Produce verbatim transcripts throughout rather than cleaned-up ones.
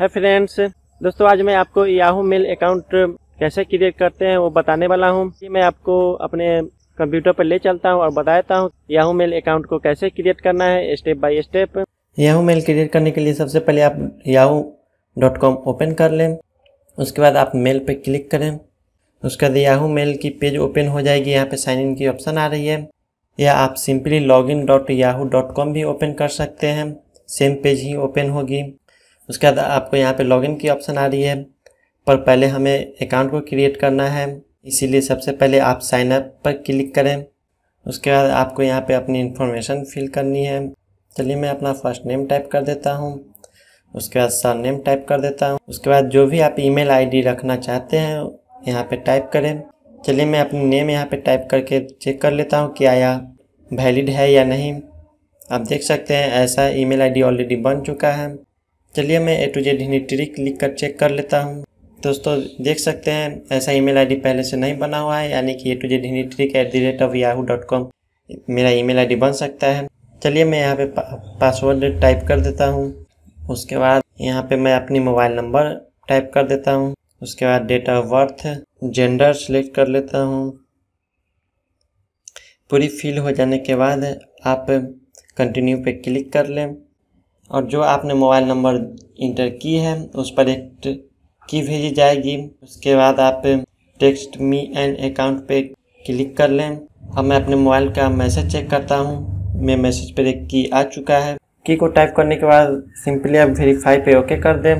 है फ्रेंड्स। दोस्तों आज मैं आपको याहू मेल अकाउंट कैसे क्रिएट करते हैं वो बताने वाला हूँ। मैं आपको अपने कंप्यूटर पर ले चलता हूँ और बताता हूँ याहू मेल अकाउंट को कैसे क्रिएट करना है step by step. Yahoo mail create करने के लिए सबसे पहले आप याहू डॉट कॉम ओपन कर लें, उसके बाद आप मेल पर क्लिक करें। उसके बाद याहू मेल की पेज ओपन हो जाएगी। यहाँ पर साइन इन की ऑप्शन आ रही है, या आप simply login dot Yahoo dot com भी ओपन कर सकते हैं, सेम पेज ही ओपन होगी। उसके बाद आपको यहाँ पे लॉगिन की ऑप्शन आ रही है, पर पहले हमें अकाउंट को क्रिएट करना है, इसीलिए सबसे पहले आप साइन अप पर क्लिक करें। उसके बाद आपको यहाँ पे अपनी इन्फॉर्मेशन फिल करनी है। चलिए मैं अपना फर्स्ट नेम टाइप कर देता हूँ, उसके बाद सर नेम टाइप कर देता हूँ। उसके बाद जो भी आप ईमेल आईडी रखना चाहते हैं यहाँ पे टाइप करें। चलिए मैं अपनी नेम यहाँ पे टाइप करके चेक कर लेता हूँ कि आया वैलिड है या नहीं। आप देख सकते हैं ऐसा ईमेल आईडी ऑलरेडी बन चुका है। चलिए मैं A to Z Hindi trick लिख कर चेक कर लेता हूँ। दोस्तों देख सकते हैं ऐसा ईमेल आईडी पहले से नहीं बना हुआ है, यानी कि A to Z Hindi trick at the rate of Yahoo dot com मेरा ईमेल आईडी बन सकता है। चलिए मैं यहाँ पे पा, पासवर्ड टाइप कर देता हूँ। उसके बाद यहाँ पे मैं अपनी मोबाइल नंबर टाइप कर देता हूँ। उसके बाद date of birth, gender select कर लेता हूँ। पूरी फिल हो जाने के बाद आप कंटिन्यू पे क्लिक कर लें, और जो आपने मोबाइल नंबर इंटर की है उस पर एक की भेजी जाएगी। उसके बाद आप टेक्स्ट मी एन अकाउंट पे क्लिक कर लें। अब मैं अपने मोबाइल का मैसेज चेक करता हूँ। मैं मैसेज पर एक की आ चुका है। की को टाइप करने के बाद सिंपली आप वेरीफाई पे ओके कर दें।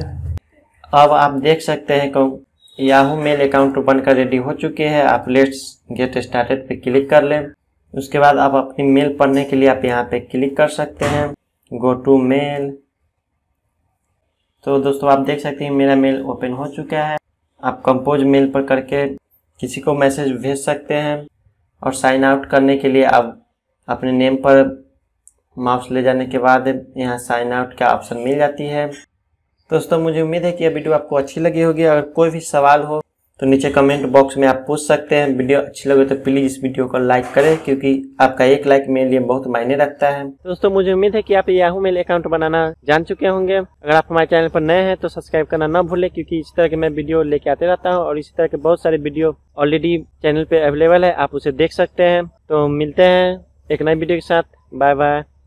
अब आप देख सकते हैं कि याहू मेल अकाउंट बनकर रेडी हो चुके हैं। आप लेट्स गेट स्टार्टेड पे क्लिक कर लें। उसके बाद आप अपनी मेल पढ़ने के लिए आप यहाँ पे क्लिक कर सकते हैं, गो टू मेल। तो दोस्तों आप देख सकते हैं मेरा मेल ओपन हो चुका है। आप कंपोज मेल पर करके किसी को मैसेज भेज सकते हैं, और साइन आउट करने के लिए आप अपने नेम पर माउस ले जाने के बाद यहाँ साइन आउट का ऑप्शन मिल जाती है। दोस्तों मुझे उम्मीद है कि यह वीडियो आपको अच्छी लगी होगी। अगर कोई भी सवाल हो तो नीचे कमेंट बॉक्स में आप पूछ सकते हैं। वीडियो अच्छी लगे तो प्लीज़ इस वीडियो को लाइक करें, क्योंकि आपका एक लाइक मेरे लिए बहुत मायने रखता है। दोस्तों मुझे उम्मीद है कि आप याहू मेल अकाउंट बनाना जान चुके होंगे। अगर आप हमारे चैनल पर नए हैं तो सब्सक्राइब करना ना भूलें, क्योंकि इस तरह के मैं वीडियो लेके आते रहता हूँ, और इसी तरह के बहुत सारे वीडियो ऑलरेडी चैनल पर अवेलेबल है, आप उसे देख सकते हैं। तो मिलते हैं एक नई वीडियो के साथ। Bye bye.